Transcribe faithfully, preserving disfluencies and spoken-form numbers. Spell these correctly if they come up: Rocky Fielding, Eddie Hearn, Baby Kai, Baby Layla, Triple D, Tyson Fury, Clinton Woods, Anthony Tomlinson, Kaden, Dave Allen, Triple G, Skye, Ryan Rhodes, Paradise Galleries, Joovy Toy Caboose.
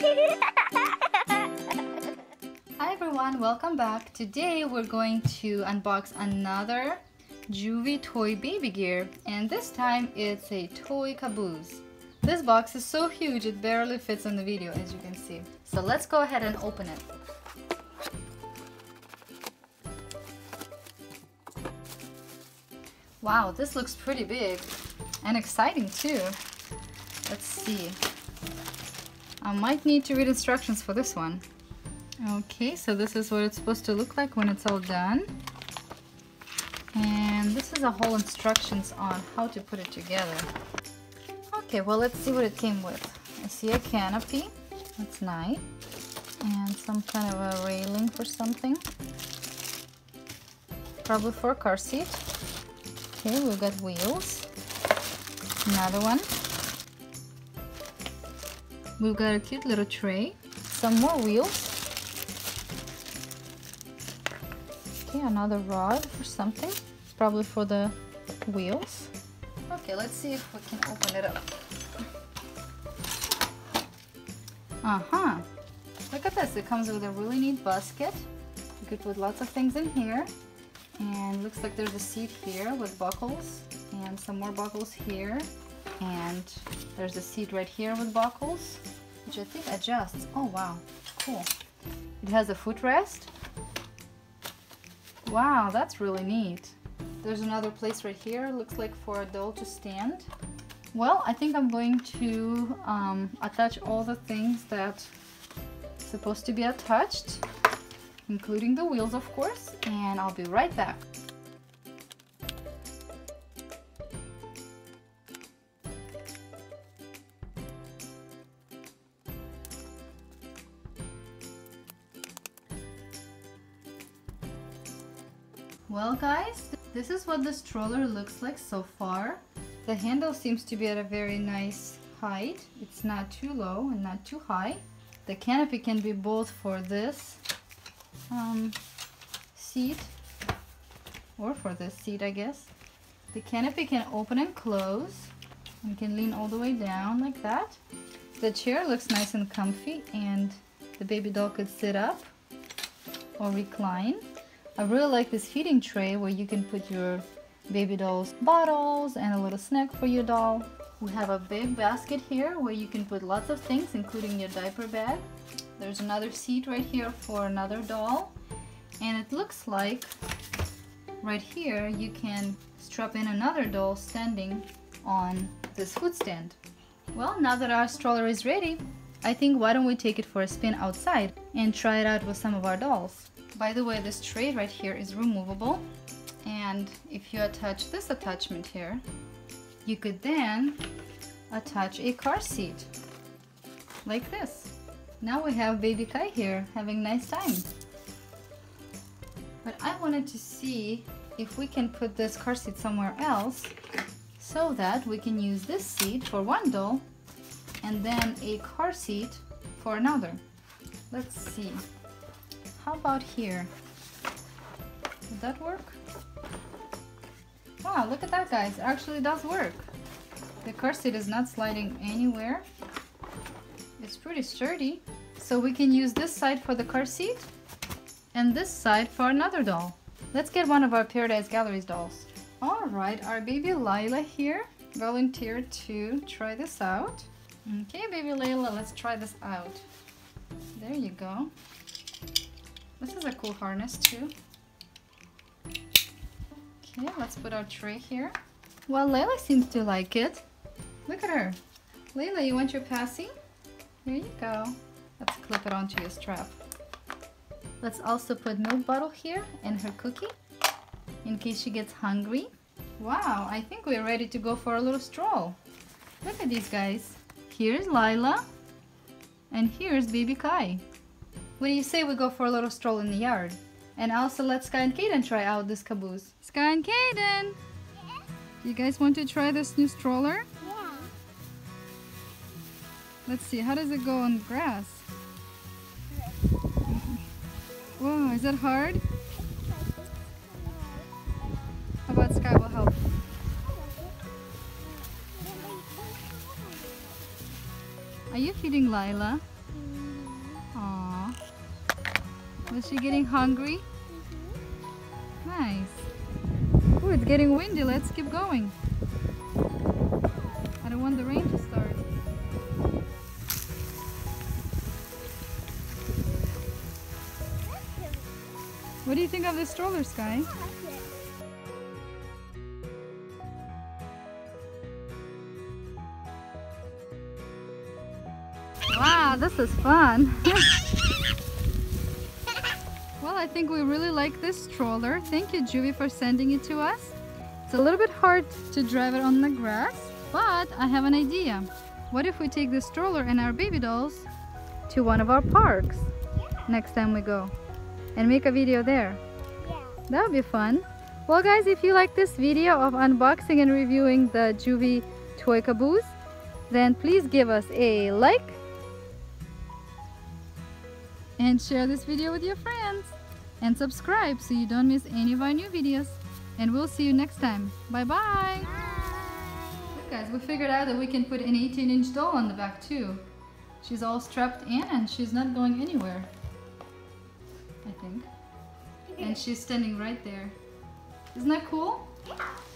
Hi everyone, welcome back. Today we're going to unbox another Joovy Toy baby gear, and this time it's a toy caboose. This box is so huge it barely fits on the video, as you can see. So let's go ahead and open it. Wow, this looks pretty big and exciting too. Let's see. I might need to read instructions for this one. Okay, so this is what it's supposed to look like when it's all done. And this is a whole instructions on how to put it together. Okay, well, let's see what it came with. I see a canopy, that's nice, and some kind of a railing for something, probably for a car seat. Okay, we've got wheels, another one, we've got a cute little tray, some more wheels, okay, another rod for something, it's probably for the wheels. Okay, let's see if we can open it up. Uh-huh. Look at this. It comes with a really neat basket. You could put lots of things in here. And looks like there's a seat here with buckles. And some more buckles here. And there's a seat right here with buckles, which I think adjusts. Oh, wow. Cool. It has a footrest. Wow, that's really neat. There's another place right here, looks like for a doll to stand. Well, I think I'm going to um, attach all the things that are supposed to be attached, including the wheels, of course, and I'll be right back. Well, guys, this is what this stroller looks like so far. The handle seems to be at a very nice height. It's not too low and not too high. The canopy can be both for this um, seat or for this seat, I guess. The canopy can open and close and can lean all the way down like that. The chair looks nice and comfy, and the baby doll could sit up or recline. I really like this feeding tray where you can put your baby doll's bottles and a little snack for your doll. We have a big basket here where you can put lots of things, including your diaper bag. There's another seat right here for another doll. And it looks like right here you can strap in another doll standing on this food stand. Well, now that our stroller is ready, I think why don't we take it for a spin outside and try it out with some of our dolls. By the way, this tray right here is removable, and if you attach this attachment here, you could then attach a car seat like this. Now we have Baby Kai here having a nice time. But I wanted to see if we can put this car seat somewhere else so that we can use this seat for one doll and then a car seat for another. Let's see. How about here? Did that work? Wow, look at that, guys. It actually does work. The car seat is not sliding anywhere. It's pretty sturdy. So we can use this side for the car seat and this side for another doll. Let's get one of our Paradise Galleries dolls. Alright, our baby Layla here volunteered to try this out. Okay, baby Layla, let's try this out. There you go. This is a cool harness too. Okay, let's put our tray here. Well, Layla seems to like it. Look at her. Layla, you want your passy? Here you go. Let's clip it onto your strap. Let's also put milk bottle here and her cookie in case she gets hungry. Wow, I think we're ready to go for a little stroll. Look at these guys. Here's Layla and here's Baby Kai. What do you say we go for a little stroll in the yard? And also let Skye and Kaden try out this caboose. Skye and Kaden! Yeah? You guys want to try this new stroller? Yeah. Let's see, how does it go on grass? Yeah. Whoa, is that hard? How about Skye will help? Are you feeding Layla? Is she getting hungry? Mm-hmm. Nice. Oh, it's getting windy. Let's keep going. I don't want the rain to start. What do you think of this stroller, Skye? Wow, this is fun! Well, I think we really like this stroller. Thank you, Joovy, for sending it to us. It's a little bit hard to drive it on the grass, but I have an idea. What if we take this stroller and our baby dolls to one of our parks next time we go? And make a video there. Yeah. That would be fun. Well guys, if you like this video of unboxing and reviewing the Joovy Toy Caboose, then please give us a like and share this video with your friends and subscribe so you don't miss any of our new videos. And we'll see you next time. Bye bye! Look guys, we figured out that we can put an eighteen inch doll on the back too. She's all strapped in and she's not going anywhere. I think. And she's standing right there. Isn't that cool? Yeah.